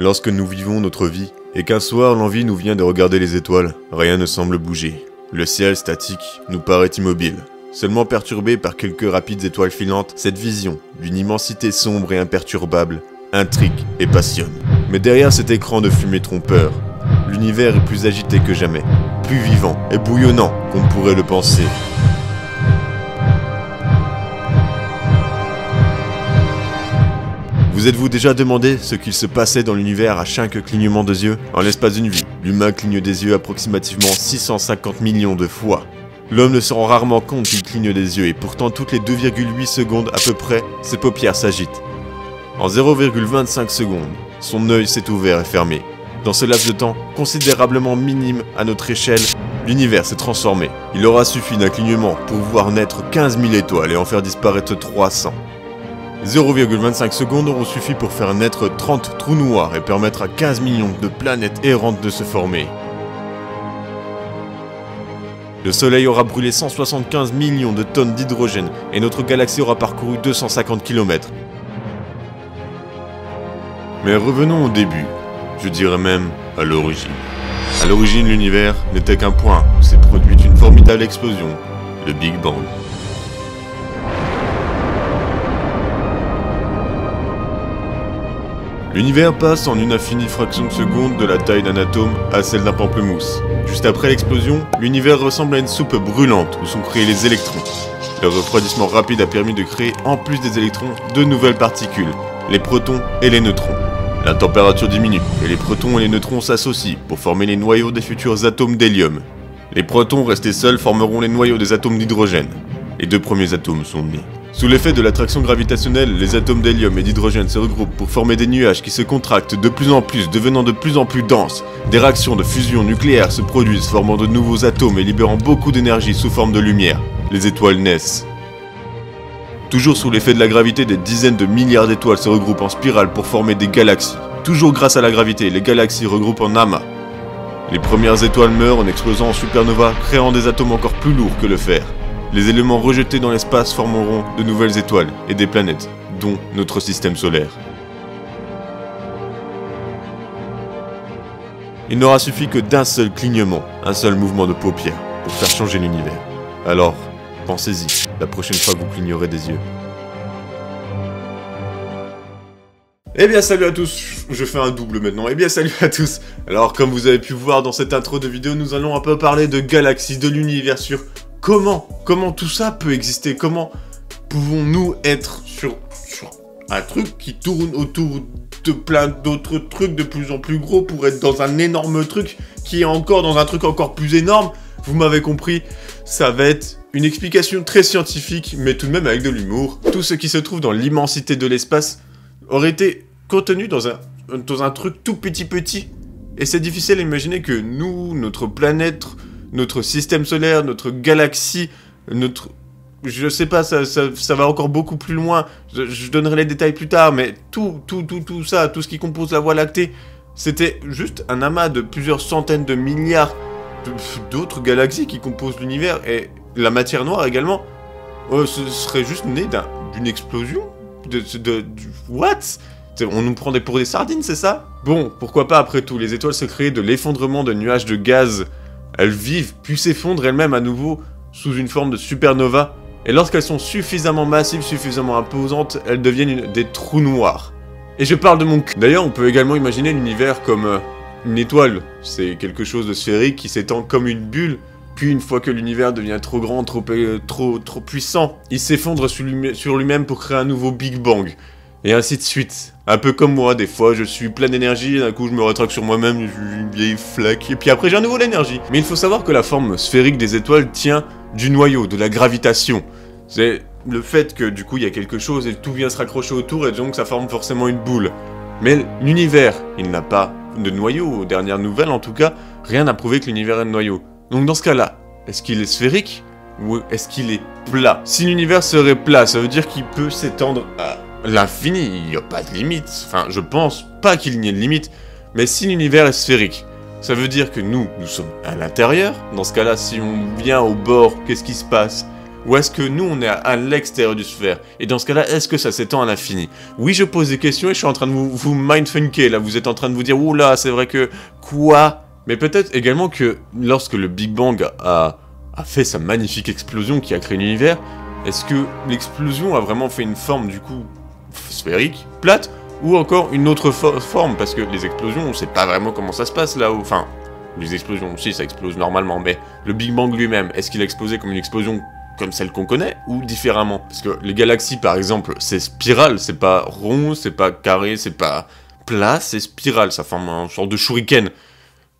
Lorsque nous vivons notre vie, et qu'un soir l'envie nous vient de regarder les étoiles, rien ne semble bouger. Le ciel statique nous paraît immobile. Seulement perturbé par quelques rapides étoiles filantes, cette vision d'une immensité sombre et imperturbable intrigue et passionne. Mais derrière cet écran de fumée trompeur, l'univers est plus agité que jamais, plus vivant et bouillonnant qu'on ne pourrait le penser. Vous êtes-vous déjà demandé ce qu'il se passait dans l'univers à chaque clignement des yeux? En l'espace d'une vie, l'humain cligne des yeux approximativement 650 millions de fois. L'homme ne se rend rarement compte qu'il cligne des yeux et pourtant toutes les 2,8 secondes à peu près, ses paupières s'agitent. En 0,25 secondes, son œil s'est ouvert et fermé. Dans ce laps de temps, considérablement minime à notre échelle, l'univers s'est transformé. Il aura suffi d'un clignement pour voir naître 15 000 étoiles et en faire disparaître 300. 0,25 secondes auront suffi pour faire naître 30 trous noirs et permettre à 15 millions de planètes errantes de se former. Le Soleil aura brûlé 175 millions de tonnes d'hydrogène et notre galaxie aura parcouru 250 km. Mais revenons au début, je dirais même à l'origine. À l'origine, l'univers n'était qu'un point où s'est produite une formidable explosion, le Big Bang. L'univers passe en une infinie fraction de seconde de la taille d'un atome à celle d'un pamplemousse. Juste après l'explosion, l'univers ressemble à une soupe brûlante où sont créés les électrons. Le refroidissement rapide a permis de créer, en plus des électrons, deux nouvelles particules, les protons et les neutrons. La température diminue et les protons et les neutrons s'associent pour former les noyaux des futurs atomes d'hélium. Les protons restés seuls formeront les noyaux des atomes d'hydrogène. Les deux premiers atomes sont nés. Sous l'effet de l'attraction gravitationnelle, les atomes d'hélium et d'hydrogène se regroupent pour former des nuages qui se contractent de plus en plus, devenant de plus en plus denses. Des réactions de fusion nucléaire se produisent, formant de nouveaux atomes et libérant beaucoup d'énergie sous forme de lumière. Les étoiles naissent. Toujours sous l'effet de la gravité, des dizaines de milliards d'étoiles se regroupent en spirale pour former des galaxies. Toujours grâce à la gravité, les galaxies regroupent en amas. Les premières étoiles meurent en explosant en supernova, créant des atomes encore plus lourds que le fer. Les éléments rejetés dans l'espace formeront de nouvelles étoiles et des planètes, dont notre système solaire. Il n'aura suffi que d'un seul clignement, un seul mouvement de paupières, pour faire changer l'univers. Alors, pensez-y, la prochaine fois que vous clignerez des yeux. Eh bien salut à tous, je fais un double maintenant, eh bien salut à tous. Alors comme vous avez pu voir dans cette intro de vidéo, nous allons un peu parler de galaxies, de l'univers sur... Comment tout ça peut exister? Comment pouvons-nous être sur un truc qui tourne autour de plein d'autres trucs de plus en plus gros pour être dans un énorme truc qui est encore dans un truc encore plus énorme? Vous m'avez compris, ça va être une explication très scientifique, mais tout de même avec de l'humour. Tout ce qui se trouve dans l'immensité de l'espace aurait été contenu dans un truc tout petit. Et c'est difficile à imaginer que nous, notre planète... notre système solaire, notre galaxie, notre... je sais pas, ça va encore beaucoup plus loin, je donnerai les détails plus tard, mais tout ça, tout ce qui compose la Voie Lactée, c'était juste un amas de plusieurs centaines de milliards d'autres galaxies qui composent l'univers, et la matière noire également, ce serait juste né d'une explosion What? On nous prend pour des sardines, c'est ça? Bon, pourquoi pas après tout, les étoiles se créent de l'effondrement de nuages de gaz. Elles vivent, puis s'effondrent elles-mêmes à nouveau sous une forme de supernova. Et lorsqu'elles sont suffisamment massives, suffisamment imposantes, elles deviennent des trous noirs. Et je parle de mon cul. D'ailleurs, on peut également imaginer l'univers comme une étoile. C'est quelque chose de sphérique qui s'étend comme une bulle. Puis une fois que l'univers devient trop grand, trop puissant, il s'effondre sur lui-même pour créer un nouveau Big Bang. Et ainsi de suite. Un peu comme moi, des fois je suis plein d'énergie, d'un coup je me rétracte sur moi-même, je suis une vieille flaque, et puis après j'ai un nouveau d'énergie. Mais il faut savoir que la forme sphérique des étoiles tient du noyau, de la gravitation. C'est le fait que du coup il y a quelque chose et tout vient se raccrocher autour et donc ça forme forcément une boule. Mais l'univers, il n'a pas de noyau, aux dernières nouvelles en tout cas, rien n'a prouvé que l'univers ait de noyau. Donc dans ce cas-là, est-ce qu'il est sphérique ou est-ce qu'il est plat? Si l'univers serait plat, ça veut dire qu'il peut s'étendre à... l'infini, il n'y a pas de limite, enfin je pense pas qu'il n'y ait de limite, mais si l'univers est sphérique, ça veut dire que nous sommes à l'intérieur, dans ce cas-là si on vient au bord, qu'est-ce qui se passe? ou est-ce que nous on est à l'extérieur du sphère? Et dans ce cas-là, est-ce que ça s'étend à l'infini? Oui, je pose des questions et je suis en train de vous mindfunker, là, vous êtes en train de vous dire, oula, c'est vrai que... Quoi? Mais peut-être également que lorsque le Big Bang a fait sa magnifique explosion qui a créé l'univers, est-ce que l'explosion a vraiment fait une forme, du coup, sphérique, plate, ou encore une autre forme? Parce que les explosions, on sait pas vraiment comment ça se passe là-haut, enfin... Les explosions, si, ça explose normalement, mais le Big Bang lui-même, est-ce qu'il a explosé comme une explosion comme celle qu'on connaît, ou différemment? Parce que les galaxies, par exemple, c'est spirale, c'est pas rond, c'est pas carré, c'est pas plat, c'est spirale, ça forme un genre de shuriken.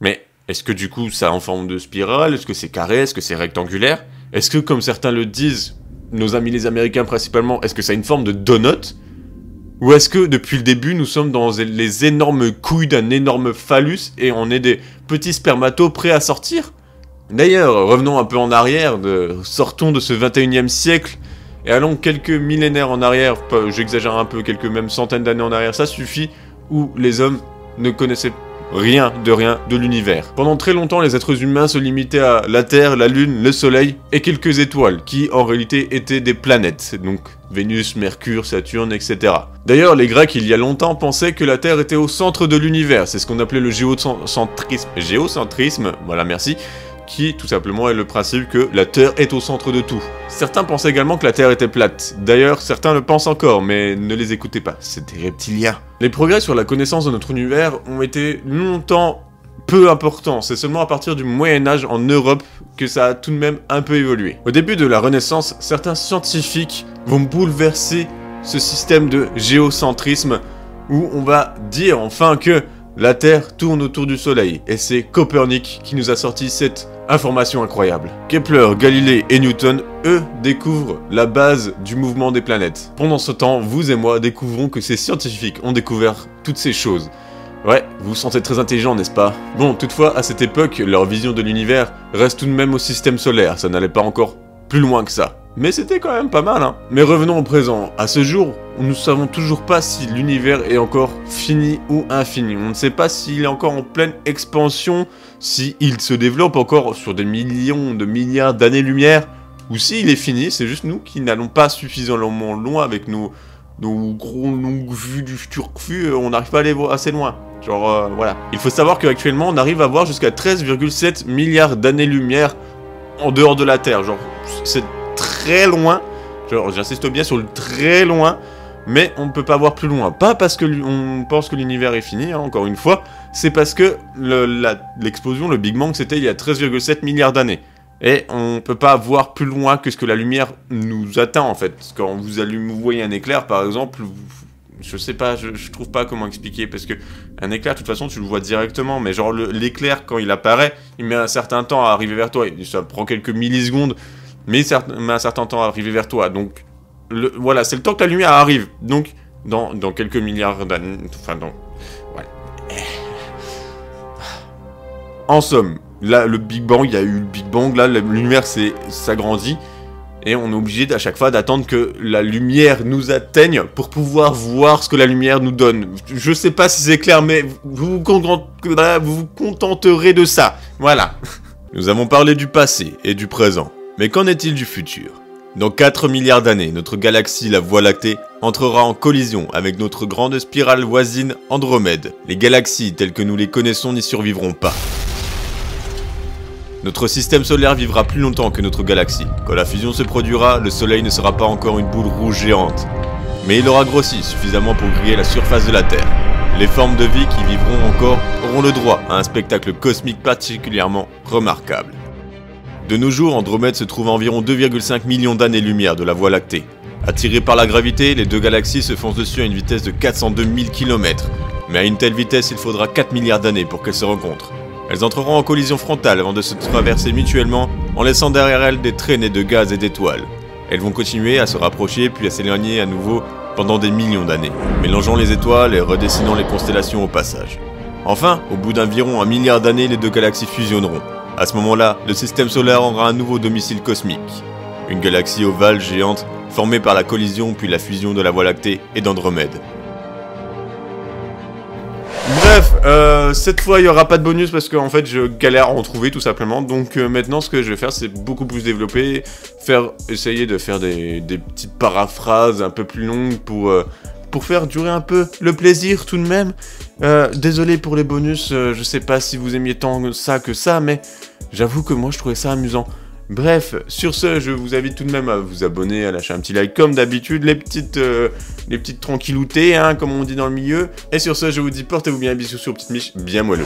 Mais est-ce que du coup, ça a en forme de spirale? Est-ce que c'est carré? Est-ce que c'est rectangulaire? Est-ce que, comme certains le disent, nos amis les Américains principalement, est-ce que ça a une forme de donut? Ou est-ce que, depuis le début, nous sommes dans les énormes couilles d'un énorme phallus et on est des petits spermatos prêts à sortir? D'ailleurs, revenons un peu en arrière, sortons de ce 21e siècle et allons quelques millénaires en arrière, j'exagère un peu, quelques même centaines d'années en arrière, ça suffit, où les hommes ne connaissaient rien de l'univers. Pendant très longtemps, les êtres humains se limitaient à la Terre, la Lune, le Soleil et quelques étoiles, qui en réalité étaient des planètes, donc Vénus, Mercure, Saturne, etc. D'ailleurs, les Grecs, il y a longtemps, pensaient que la Terre était au centre de l'univers, c'est ce qu'on appelait le géocentrisme. Géocentrisme, voilà, merci, qui, tout simplement, est le principe que la Terre est au centre de tout. Certains pensaient également que la Terre était plate. D'ailleurs, certains le pensent encore, mais ne les écoutez pas, c'est des reptiliens. Les progrès sur la connaissance de notre univers ont été longtemps peu importants. C'est seulement à partir du Moyen-Âge en Europe que ça a tout de même un peu évolué. Au début de la Renaissance, certains scientifiques vont bouleverser ce système de géocentrisme où on va dire enfin que la Terre tourne autour du Soleil. Et c'est Copernic qui nous a sorti cette information incroyable. Kepler, Galilée et Newton, eux, découvrent la base du mouvement des planètes. Pendant ce temps, vous et moi découvrons que ces scientifiques ont découvert toutes ces choses. Ouais, vous vous sentez très intelligent, n'est-ce pas? Bon, toutefois, à cette époque, leur vision de l'univers reste tout de même au système solaire, ça n'allait pas encore plus loin que ça. Mais c'était quand même pas mal, hein. Mais revenons au présent. À ce jour, nous ne savons toujours pas si l'univers est encore fini ou infini. On ne sait pas s'il est encore en pleine expansion, s'il se développe encore sur des millions de milliards d'années-lumière, ou s'il est fini, c'est juste nous qui n'allons pas suffisamment loin avec nos gros longues vues du futur, on n'arrive pas à aller assez loin. Genre, voilà. Il faut savoir qu'actuellement, on arrive à voir jusqu'à 13,7 milliards d'années-lumière en dehors de la Terre. Genre, c'est... très loin, genre j'insiste bien sur le très loin, mais on ne peut pas voir plus loin. Pas parce que on pense que l'univers est fini, hein, encore une fois, c'est parce que l'explosion, le Big Bang, c'était il y a 13,7 milliards d'années. Et on ne peut pas voir plus loin que ce que la lumière nous atteint en fait. Quand vous voyez un éclair par exemple, je sais pas, je trouve pas comment expliquer, parce que un éclair de toute façon tu le vois directement, mais genre l'éclair quand il apparaît, il met un certain temps à arriver vers toi, ça prend quelques millisecondes. Mais un certain temps à arriver vers toi, donc voilà, c'est le temps que la lumière arrive, donc dans quelques milliards d'années, enfin dans... Voilà. En somme, là, le Big Bang, il y a eu le Big Bang, là, l'univers s'agrandit, et on est obligé à chaque fois d'attendre que la lumière nous atteigne pour pouvoir voir ce que la lumière nous donne. Je sais pas si c'est clair, mais vous contenterez de ça, voilà. Nous avons parlé du passé et du présent. Mais qu'en est-il du futur? Dans 4 milliards d'années, notre galaxie, la Voie Lactée, entrera en collision avec notre grande spirale voisine Andromède. Les galaxies telles que nous les connaissons n'y survivront pas. Notre système solaire vivra plus longtemps que notre galaxie. Quand la fusion se produira, le Soleil ne sera pas encore une boule rouge géante. Mais il aura grossi suffisamment pour griller la surface de la Terre. Les formes de vie qui vivront encore auront le droit à un spectacle cosmique particulièrement remarquable. De nos jours, Andromède se trouve à environ 2,5 millions d'années-lumière de la Voie Lactée. Attirées par la gravité, les deux galaxies se foncent dessus à une vitesse de 402 000 km. Mais à une telle vitesse, il faudra 4 milliards d'années pour qu'elles se rencontrent. Elles entreront en collision frontale avant de se traverser mutuellement en laissant derrière elles des traînées de gaz et d'étoiles. Elles vont continuer à se rapprocher puis à s'éloigner à nouveau pendant des millions d'années, mélangeant les étoiles et redessinant les constellations au passage. Enfin, au bout d'environ 1 milliard d'années, les deux galaxies fusionneront. À ce moment-là, le système solaire aura un nouveau domicile cosmique. Une galaxie ovale géante formée par la collision puis la fusion de la Voie Lactée et d'Andromède. Bref, cette fois il n'y aura pas de bonus parce qu'en fait je galère à en trouver tout simplement. Donc maintenant ce que je vais faire c'est beaucoup plus développer, essayer de faire des petites paraphrases un peu plus longues pour faire durer un peu le plaisir tout de même. Désolé pour les bonus, je sais pas si vous aimiez tant ça que ça, mais j'avoue que moi je trouvais ça amusant. Bref, sur ce, je vous invite tout de même à vous abonner, à lâcher un petit like comme d'habitude, les petites tranquilloutés, hein, comme on dit dans le milieu. Et sur ce, je vous dis portez-vous bien, bisous sur petite miche, bien moelleux.